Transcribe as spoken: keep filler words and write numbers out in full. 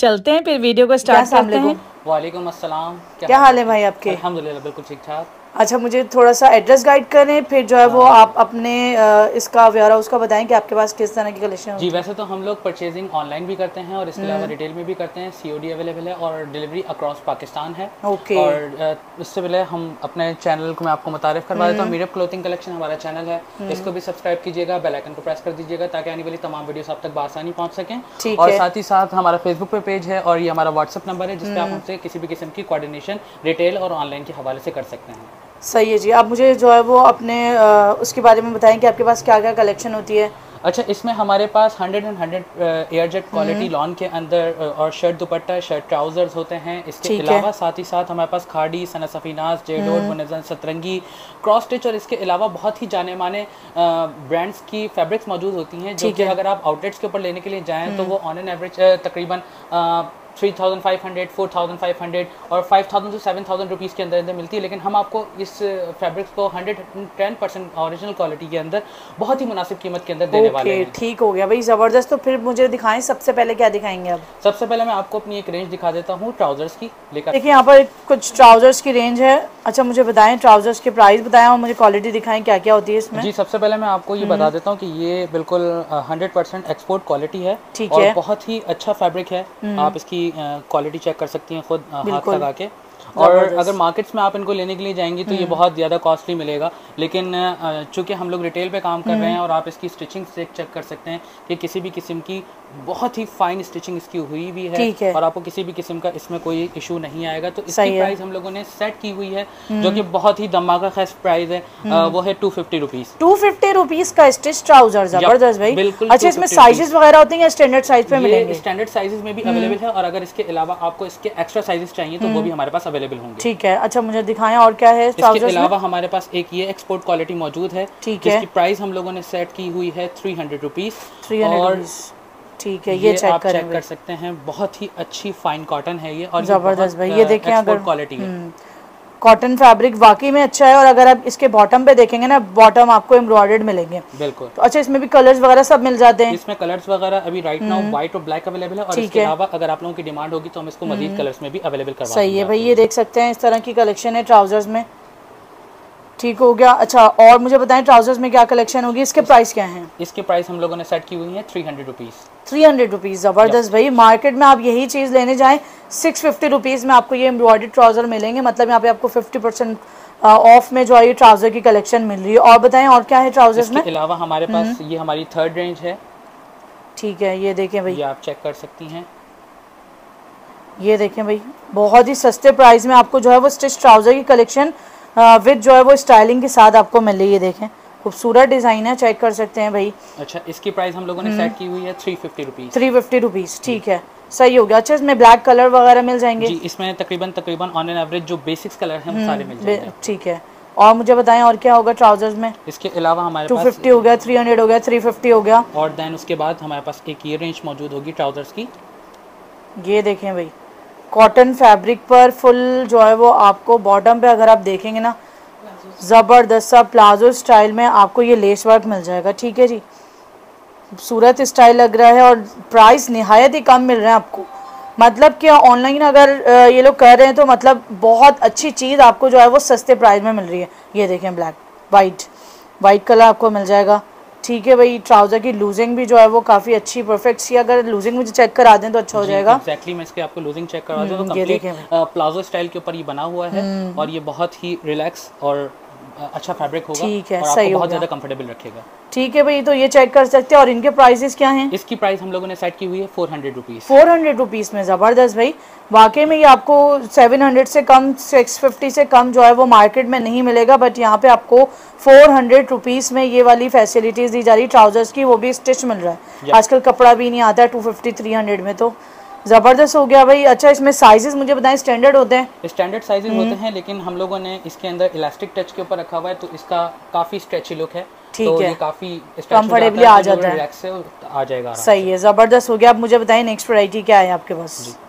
चलते हैं फिर वीडियो को स्टार्ट करते हैं। वालेकुम अस्सलाम, क्या हाल है भाई आपके? अल्हम्दुलिल्लाह बिल्कुल ठीक ठाक। अच्छा, मुझे थोड़ा सा एड्रेस गाइड करें, फिर जो है वो आप अपने इसका वेयर हाउस का बताएं कि आपके पास किस तरह की कलेक्शन है। जी, वैसे तो हम लोग परचेजिंग ऑनलाइन भी करते हैं और इसके अलावा रिटेल में भी करते हैं। सीओडी अवेलेबल है और डिलीवरी अक्रॉस पाकिस्तान है। ओके, और इससे पहले हम अपने चैनल को मैं आपको मुतारिफ करवा देता हूँ। मीरब क्लोथिंग कलेक्शन हमारा चैनल है, इसको भी सब्सक्राइब कीजिएगा, बेल आइकन को प्रेस कर दीजिएगा ताकि आने वाली तमाम वीडियोस आप तक आसानी पहुँच सकें। और साथ ही साथ हमारा फेसबुक पे पेज है और ये हमारा व्हाट्सअप नंबर है जिसपे आप किसी भी किस्म की कोऑर्डिनेशन रिटेल और ऑनलाइन के हवाले से कर सकते हैं। सही है जी। आप मुझे जो है वो अपने आ, उसके बारे में बताएं कि आपके पास क्या क्या कलेक्शन होती है। अच्छा, इसमें हमारे पास hundred and hundred airjet quality lawn के अंदर और शर्ट दुपट्टा शर्ट ट्राउजर्स होते हैं। इसके अलावा साथ ही साथ हमारे पास खाड़ी, सना सफीनाज, जेडोर, मुनजन सतरंगी, क्रॉस स्टिच और इसके अलावा बहुत ही जाने माने ब्रांड्स की फैब्रिक्स मौजूद होती हैं जो कि अगर आप आउटलेट्स के ऊपर लेने के लिए जाएँ तो वो ऑन एन एवरेज तकरीबन three thousand five hundred, four thousand five hundred और फाइव थाउजेंड से सेवन थाउजेंड रुपीज़ के अंदर अंदर मिलती है। लेकिन हम आपको इस फैब्रिक्स को hundred ten percent original quality के अंदर बहुत ही मुनासिब कीमत के अंदर देने okay, वाले हैं। ठीक हो गया भाई, ज़बरदस्त। तो फिर मुझे दिखाएं, सबसे पहले क्या दिखाएंगे आप? सबसे पहले मैं आपको अपनी एक रेंज दिखा देता हूँ ट्राउजर्स की। लेकिन देखिए यहाँ पर कुछ ट्राउजर्स की रेंज है। अच्छा, मुझे बताएं ट्राउजर्स के प्राइस बताएं और मुझे क्वालिटी दिखाएं क्या क्या होती है इसमें। जी, सबसे पहले मैं आपको ये बता देता हूँ कि ये बिल्कुल हंड्रेड परसेंट एक्सपोर्ट क्वालिटी है। ठीक है, बहुत ही अच्छा फैब्रिक है, आप इसकी क्वालिटी चेक कर सकती हैं खुद हाथ लगा के। और अगर मार्केट्स में आप इनको लेने के लिए जाएंगी तो ये बहुत ज़्यादा कॉस्टली मिलेगा, लेकिन चूंकि हम लोग रिटेल पे काम कर रहे हैं और आप इसकी स्टिचिंग से चेक कर सकते हैं कि किसी भी किस्म की बहुत ही फाइन स्टिचिंग इसकी हुई भी है, है। और आपको किसी भी किस्म का इसमें कोई इशू नहीं आएगा। तो इसकी प्राइस हम लोगों ने सेट की हुई है जो कि बहुत ही धमाकेदार प्राइस है, वो है two fifty rupees two fifty rupees का स्टिच ट्राउजर। जबरदस्त भाई, बिल्कुल। अच्छा, इसमें साइजेस वगैरह होते हैं स्टैंडर्ड साइज पे मिलेंगे? स्टैंडर्ड साइजेस में भी अवेलेबल है और अगर इसके अलावा आपको इसके एक्स्ट्रा साइजेस चाहिए तो वो भी हमारे पास अवेलेबल होंगे। ठीक है। अच्छा, मुझे दिखाएं और क्या है ट्राउजर्स में? इसके अलावा हमारे पास एक ये एक्सपोर्ट क्वालिटी मौजूद है। ठीक है, इसकी प्राइस हम लोगों ने सेट की हुई है थ्री हंड्रेड रुपीज। और ठीक है, ये, ये चेक आप कर, चेक कर सकते हैं, बहुत ही अच्छी फाइन कॉटन है ये और जबरदस्त भाई। ये देखें, एक्सपोर्ट क्वालिटी है, कॉटन फैब्रिक वाकई में अच्छा है। और अगर आप इसके बॉटम पे देखेंगे ना, बॉटम आपको एम्ब्रॉयडर्ड मिलेंगे, बिल्कुल। तो अच्छा, इसमें भी कलर्स वगैरह सब मिल जाते हैं? इसमें कलर्स वगैरह अभी राइट नाउ व्हाइट और ब्लैक अवेलेबल है और इसके अलावा अगर आप लोगों की डिमांड होगी तो हम इसको मजीद कलर्स में भी अवेलेबल करवा देंगे। सही है भाई, ये देख सकते हैं, इस तरह की कलेक्शन है ट्राउजर्स में। ठीक हो गया। अच्छा, और मुझे बताएं ट्राउजर्स में क्या कलेक्शन होगी, इसके प्राइस क्या हैं? इसके प्राइस हम लोगों ने सेट की हुई है three hundred rupees three hundred rupees. ज़बरदस्त भाई, मार्केट में आप यही चीज़ लेने जाएं सिक्स फिफ्टी रुपीज़ में आपको ये एम्ब्रॉयडर्ड ट्राउज़र मिलेंगे। मतलब यहाँ पे आपको फिफ्टी परसेंट ऑफ में जो है ये ट्राउज़र की कलेक्शन मिल रही है। और बताएं और क्या है ट्राउजर्स में? इसके अलावा हमारे पास ये हमारी थर्ड रेंज है। ठीक है, ये देखें भाई, आप चेक कर सकती हैं। ये देखें भाई, बहुत ही सस्ते प्राइस में आपको जो है वो स्टिच ट्राउज़र की कलेक्शन विद uh, जो है वो स्टाइलिंग के साथ आपको मिल रही है। देखें, खूबसूरत डिजाइन है, चेक कर सकते हैं भाई। अच्छा, इसकी प्राइस हम लोगों ने सेट की हुई है three fifty rupees three fifty rupees. ठीक है, सही हो गया। अच्छा, इसमें ब्लैक कलर वगैरह मिल जाएंगे? जी, इसमें तकरीबन तकरीबन ऑन एन एवरेज जो बेसिक्स कलर हैं वो सारे मिल जाएंगे। ठीक है, और मुझे बताएं और क्या होगा ट्राउजर्स में? इसके अलावा हमारे पास टू फिफ्टी हो गया, थ्री हंड्रेड हो गया, थ्री फिफ्टी हो गया। और देन उसके बाद हमारे पास एक ये रेंज मौजूद होगी ट्राउजर्स की। ये देखें भाई, कॉटन फैब्रिक पर फुल जो है वो आपको बॉटम पे अगर आप देखेंगे ना, ज़बरदस्त सा प्लाजो स्टाइल में आपको ये लेस वर्क मिल जाएगा। ठीक है जी, खूबसूरत स्टाइल लग रहा है और प्राइस निहायत ही कम मिल रहे हैं आपको। मतलब कि ऑनलाइन अगर ये लोग कर रहे हैं तो मतलब बहुत अच्छी चीज़ आपको जो है वो सस्ते प्राइस में मिल रही है। ये देखें, ब्लैक वाइट वाइट कलर आपको मिल जाएगा। ठीक है भाई, ट्राउजर की लूजिंग भी जो है वो काफी अच्छी परफेक्ट सी, अगर लूजिंग मुझे चेक करा दें तो अच्छा हो जाएगा। एक्जैक्टली, मैं इसके आपको लूजिंग चेक करवा दूं तो कंप्लीट प्लाजो स्टाइल के ऊपर ये बना हुआ है और ये बहुत ही रिलैक्स और अच्छा फैब्रिक होगा। ठीक है, और सही, आपको बहुत ज्यादा कंफर्टेबल रखेगा। ठीक है भाई, तो ये चेक कर सकते हैं। और इनके प्राइसेस क्या हैं? इसकी प्राइस हम लोगों ने सेट की हुई है four hundred rupees. Four hundred rupees में ज़बरदस्त भाई, वाकई में ये आपको सेवन हंड्रेड से कम, सिक्स फिफ्टी से कम जो है वो मार्केट में नहीं मिलेगा। बट यहाँ पे आपको फोर हंड्रेड रुपीज़ में ये वाली फैसिलिटीज़ दी जा रही ट्राउजर्स की, वो भी स्टिच मिल रहा है। आजकल कपड़ा भी नहीं आता है टू फिफ्टी थ्री हंड्रेड में, तो ज़बरदस्त हो गया भाई। अच्छा, इसमें साइजेस मुझे बताएं, स्टैंडर्ड होते हैं? स्टैंडर्ड साइजेस होते हैं, लेकिन हम लोगों ने इसके अंदर इलास्टिक टच के ऊपर रखा हुआ है तो इसका काफ़ी स्ट्रेची लुक है। ठीक तो है, काफ़ी कंफर्टेबली आ जाता है, आ जाएगा। सही है, ज़बरदस्त हो गया। आप मुझे बताएं नेक्स्ट वैरायटी क्या है आपके पास?